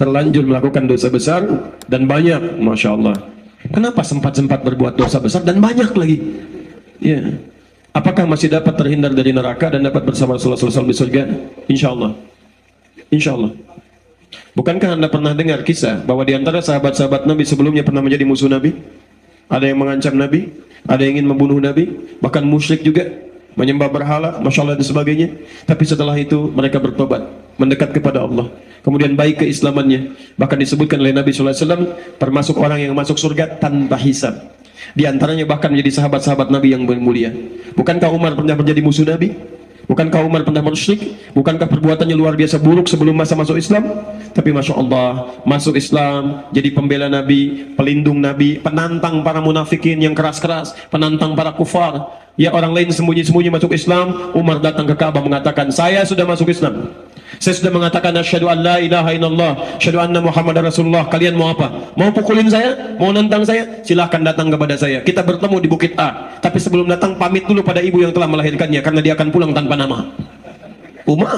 terlanjur melakukan dosa besar dan banyak, Masya Allah. Kenapa sempat-sempat berbuat dosa besar dan banyak lagi? Ya. Apakah masih dapat terhindar dari neraka dan dapat bersama Rasulullah SAW di surga? Insya Allah. Insya Allah. Bukankah Anda pernah dengar kisah bahwa di antara sahabat-sahabat Nabi sebelumnya pernah menjadi musuh Nabi? Ada yang mengancam Nabi, ada yang ingin membunuh Nabi, bahkan musyrik juga, menyembah berhala, Masya Allah dan sebagainya. Tapi setelah itu mereka bertobat, mendekat kepada Allah, kemudian baik keislamannya. Bahkan disebutkan oleh Nabi Sallallahu Alaihi Wasallam termasuk orang yang masuk surga tanpa hisab. Di antaranya bahkan menjadi sahabat-sahabat Nabi yang mulia. Bukankah Umar pernah menjadi musuh Nabi? Bukankah Umar pernah musyrik? Bukankah perbuatannya luar biasa buruk sebelum masa masuk Islam? Tapi Masya Allah, masuk Islam, jadi pembela Nabi, pelindung Nabi, penantang para munafikin yang keras-keras, penantang para kufar. Ya, orang lain sembunyi-sembunyi masuk Islam, Umar datang ke Ka'bah mengatakan, saya sudah masuk Islam. Saya sudah mengatakan asyhadu an la ilaha illallah, asyhadu anna Muhammadar Rasulullah. Kalian mau apa? Mau pukulin saya? Mau nantang saya? Silahkan datang kepada saya. Kita bertemu di Bukit A. Tapi sebelum datang pamit dulu pada ibu yang telah melahirkannya, karena dia akan pulang tanpa nama. Umar,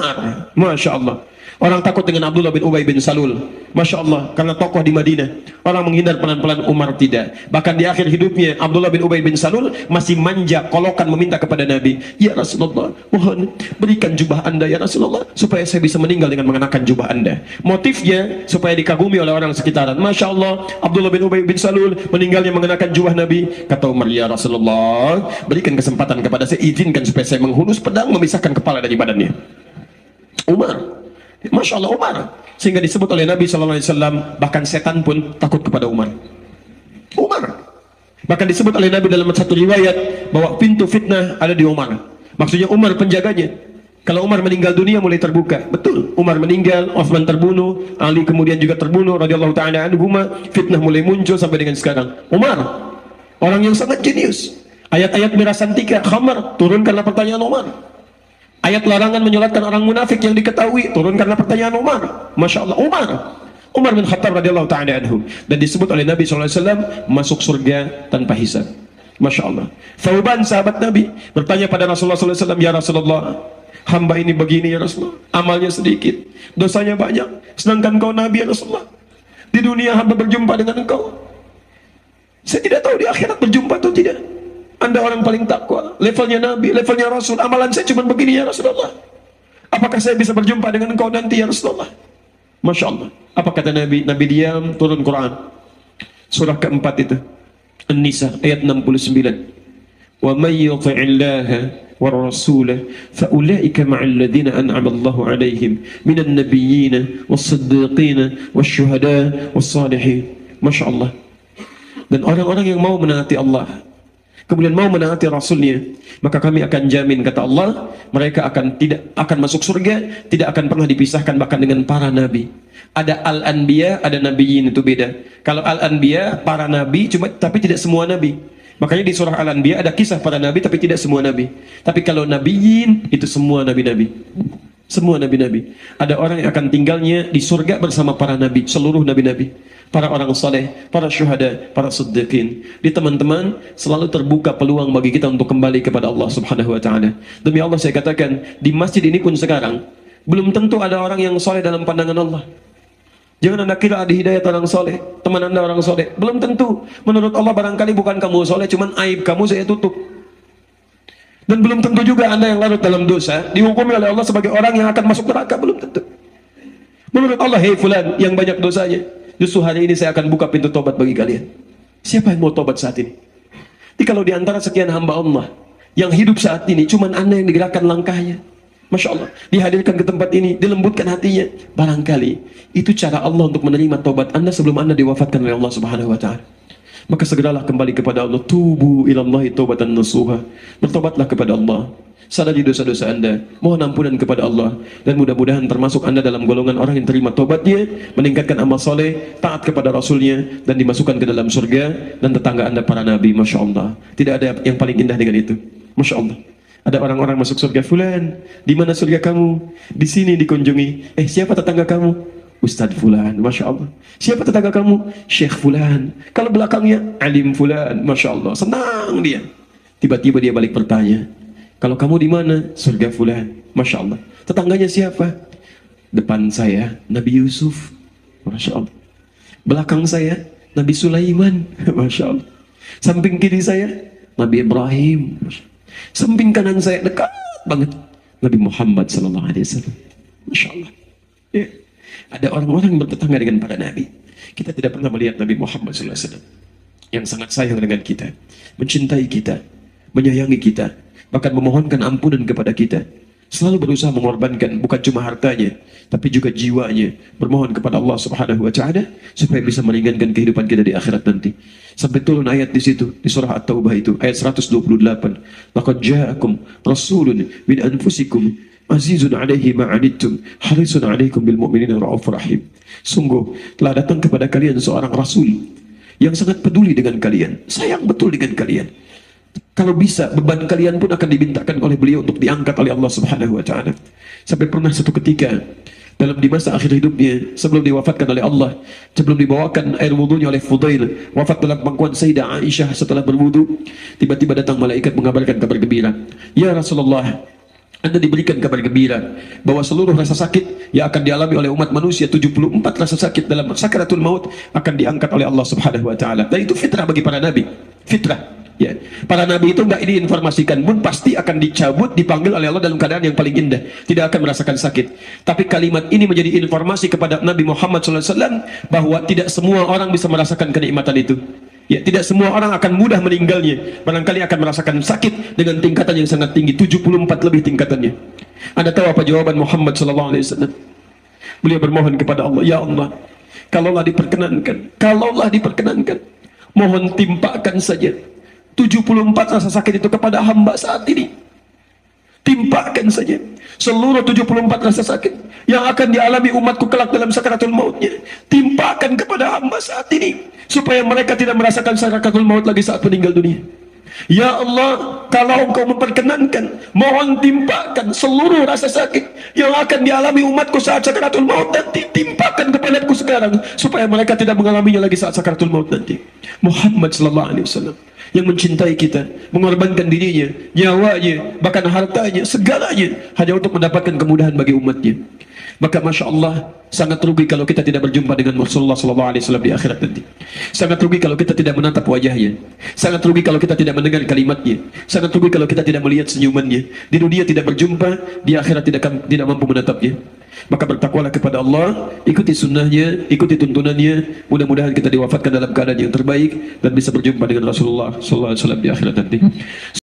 Masya Allah. Orang takut dengan Abdullah bin Ubay bin Salul, Masya Allah, karena tokoh di Madinah. Orang menghindar pelan-pelan, Umar tidak. Bahkan di akhir hidupnya, Abdullah bin Ubay bin Salul masih manja, kolokan meminta kepada Nabi, ya Rasulullah, mohon berikan jubah Anda ya Rasulullah, supaya saya bisa meninggal dengan mengenakan jubah Anda. Motifnya, supaya dikagumi oleh orang sekitaran. Masya Allah, Abdullah bin Ubay bin Salul meninggalnya mengenakan jubah Nabi. Kata Umar, ya Rasulullah, berikan kesempatan kepada saya, izinkan supaya saya menghunus pedang, memisahkan kepala dari badannya. Umar, Masya Allah Umar, sehingga disebut oleh Nabi SAW bahkan setan pun takut kepada Umar. Umar, bahkan disebut oleh Nabi dalam satu riwayat bahwa pintu fitnah ada di Umar. Maksudnya Umar penjaganya. Kalau Umar meninggal dunia mulai terbuka. Betul, Umar meninggal, Uthman terbunuh, Ali kemudian juga terbunuh radhiyallahu ta'ala anhuma. Fitnah mulai muncul sampai dengan sekarang. Umar, orang yang sangat jenius. Ayat-ayat mirasantika, khamar, turunkanlah pertanyaan Umar. Ayat larangan menyolatkan orang munafik yang diketahui, turun karena pertanyaan Umar. Masya Allah, Umar bin Khattab radhiyallahu ta'ala anhu. Dan disebut oleh Nabi SAW masuk surga tanpa hisab. Masya Allah. Fawban, sahabat Nabi, bertanya pada Rasulullah SAW, ya Rasulullah, hamba ini begini ya Rasulullah, amalnya sedikit, dosanya banyak, sedangkan kau Nabi ya Rasulullah. Di dunia hamba berjumpa dengan engkau, saya tidak tahu di akhirat berjumpa atau tidak. Anda orang paling takwa, levelnya Nabi, levelnya Rasul, amalan saya cuma begini ya Rasulullah. Apakah saya bisa berjumpa dengan engkau nanti ya Rasulullah? Masya Allah. Apa kata Nabi? Nabi diam, turun Quran. Surah keempat itu, An-Nisa ayat 69. Wa may yuti'illaha war rasulahu fa ulaika ma'al ladzina an'ama Allahu 'alaihim minan nabiyyin was-siddiqin wasyuhada was-salihin. Masya Allah. Dan orang-orang yang mau menaati Allah, kemudian mau menaati Rasulnya, maka kami akan jamin, kata Allah, mereka tidak akan masuk surga, tidak akan pernah dipisahkan bahkan dengan para nabi. Ada al-anbiya, ada nabiyin, itu beda. Kalau al-anbiya para nabi, tapi tidak semua nabi. Makanya di surah al-anbiya ada kisah para nabi tapi tidak semua nabi. Tapi kalau nabiyin itu semua nabi-nabi. Semua nabi-nabi. Ada orang yang akan tinggalnya di surga bersama para nabi, seluruh nabi-nabi, para orang saleh, para syuhada, para siddiqin. Di teman-teman selalu terbuka peluang bagi kita untuk kembali kepada Allah Subhanahu wa taala. Demi Allah saya katakan, di masjid ini pun sekarang belum tentu ada orang yang saleh dalam pandangan Allah. Jangan Anda kira ada hidayah orang saleh, teman Anda orang saleh. Belum tentu. Menurut Allah barangkali bukan kamu saleh, cuman aib kamu saya tutup. Dan belum tentu juga Anda yang larut dalam dosa dihukumi oleh Allah sebagai orang yang akan masuk neraka. Belum tentu. Menurut Allah, hei fulan yang banyak dosanya, justru hari ini saya akan buka pintu tobat bagi kalian. Siapa yang mau tobat saat ini? Jadi kalau diantara sekian hamba Allah yang hidup saat ini, cuman Anda yang digerakkan langkahnya, Masya Allah, dihadirkan ke tempat ini, dilembutkan hatinya, barangkali itu cara Allah untuk menerima tobat Anda sebelum Anda diwafatkan oleh Allah Subhanahu wa ta'ala. Maka segeralah kembali kepada Allah. Tubu ilallahi taubatan nasuha. Bertobatlah kepada Allah, sadari dosa-dosa Anda, mohon ampunan kepada Allah. Dan mudah-mudahan termasuk Anda dalam golongan orang yang terima tobatnya, meningkatkan amal soleh, taat kepada Rasulnya, dan dimasukkan ke dalam surga. Dan tetangga Anda para nabi, Masya Allah, tidak ada yang paling indah dengan itu. Masya Allah. Ada orang-orang masuk surga, fulan, di mana surga kamu? Di sini dikunjungi. Siapa tetangga kamu? Ustadz fulan, Masya Allah. Siapa tetangga kamu? Syekh fulan. Kalau belakangnya, alim fulan, Masya Allah. Senang dia. Tiba-tiba dia balik bertanya, kalau kamu di mana? Surga fulan, Masya Allah. Tetangganya siapa? Depan saya, Nabi Yusuf. Masya Allah. Belakang saya Nabi Sulaiman, Masya Allah. Samping kiri saya Nabi Ibrahim, samping kanan saya dekat banget Nabi Muhammad sallallahu alaihi wasallam. Masya Allah. Ya. Ada orang-orang bertetangga dengan para nabi. Kita tidak pernah melihat Nabi Muhammad sallallahu alaihi wasallam yang sangat sayang dengan kita, mencintai kita, menyayangi kita, bahkan memohonkan ampunan kepada kita. Selalu berusaha mengorbankan bukan cuma hartanya, tapi juga jiwanya. Bermohon kepada Allah Subhanahu wa Ta'ala supaya bisa meringankan kehidupan kita di akhirat nanti. Sampai turun ayat di situ di surah At-Taubah itu ayat 128. Laqad ja'akum rasulun min anfusikum azizun 'alaihi ma 'anittum harisun 'alaikum bil mu'minina raufur rahim. Sungguh telah datang kepada kalian seorang rasul yang sangat peduli dengan kalian, sayang betul dengan kalian. Kalau bisa, beban kalian pun akan dimintakan oleh beliau untuk diangkat oleh Allah Subhanahu wa Ta'ala. Sampai pernah satu ketika dalam di masa akhir hidupnya, sebelum diwafatkan oleh Allah, sebelum dibawakan air wudunya oleh Fudail, wafat dalam pangkuan Sayyida Aisyah setelah berwudu, tiba-tiba datang malaikat mengabarkan kabar gembira. Ya Rasulullah, Anda diberikan kabar gembira bahwa seluruh rasa sakit yang akan dialami oleh umat manusia, 74 rasa sakit dalam sakaratul maut akan diangkat oleh Allah Subhanahu wa Ta'ala. Dan itu fitrah bagi para nabi, fitrah. Ya. Para nabi itu nggak diinformasikan pun pasti akan dicabut, dipanggil oleh Allah dalam keadaan yang paling indah, tidak akan merasakan sakit. Tapi kalimat ini menjadi informasi kepada Nabi Muhammad SAW bahwa tidak semua orang bisa merasakan kenikmatan itu. Ya, tidak semua orang akan mudah meninggalnya. Barangkali akan merasakan sakit dengan tingkatan yang sangat tinggi, 74 lebih tingkatannya. Anda tahu apa jawaban Muhammad SAW? Beliau bermohon kepada Allah, ya Allah, kalaulah diperkenankan, kalaulah diperkenankan, mohon timpakan saja 74 rasa sakit itu kepada hamba saat ini. Timpakan saja seluruh 74 rasa sakit yang akan dialami umatku kelak dalam sakaratul mautnya. Timpakan kepada hamba saat ini supaya mereka tidak merasakan sakaratul maut lagi saat meninggal dunia. Ya Allah, kalau Engkau memperkenankan, mohon timpakan seluruh rasa sakit yang akan dialami umatku saat sakaratul maut nanti. Timpakan kepadaku sekarang supaya mereka tidak mengalaminya lagi saat sakaratul maut nanti. Muhammad sallallahu alaihi wasallam yang mencintai kita, mengorbankan dirinya, nyawanya, bahkan hartanya, segalanya hanya untuk mendapatkan kemudahan bagi umatnya. Maka Masya Allah, sangat rugi kalau kita tidak berjumpa dengan Rasulullah SAW di akhirat nanti. Sangat rugi kalau kita tidak menatap wajahnya. Sangat rugi kalau kita tidak mendengar kalimatnya. Sangat rugi kalau kita tidak melihat senyumannya. Di dunia tidak berjumpa, di akhirat tidak mampu menatapnya. Maka bertakwalah kepada Allah, ikuti sunnahnya, ikuti tuntunannya. Mudah-mudahan kita diwafatkan dalam keadaan yang terbaik dan bisa berjumpa dengan Rasulullah SAW di akhirat nanti.